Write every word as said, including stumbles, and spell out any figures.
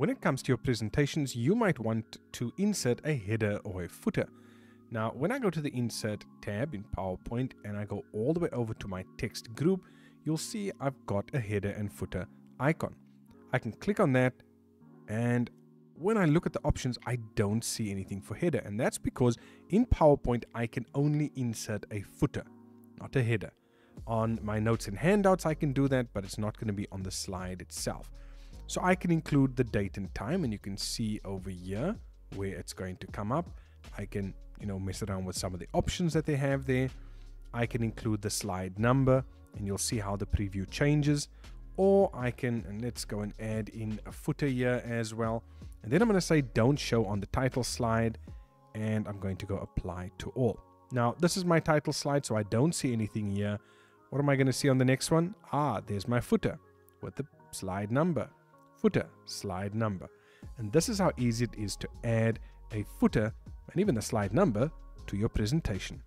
When it comes to your presentations, you might want to insert a header or a footer. Now, when I go to the Insert tab in PowerPoint and I go all the way over to my text group, you'll see I've got a header and footer icon. I can click on that, and when I look at the options, I don't see anything for header, and that's because in PowerPoint, I can only insert a footer, not a header. On my notes and handouts, I can do that, but it's not going to be on the slide itself. So I can include the date and time, and you can see over here where it's going to come up. I can, you know, mess around with some of the options that they have there. I can include the slide number, and you'll see how the preview changes. Or I can, and let's go and add in a footer here as well. And then I'm going to say don't show on the title slide, and I'm going to go apply to all. Now, this is my title slide, so I don't see anything here. What am I going to see on the next one? Ah, there's my footer with the slide number, footer, slide number. And this is how easy it is to add a footer and even the slide number to your presentation.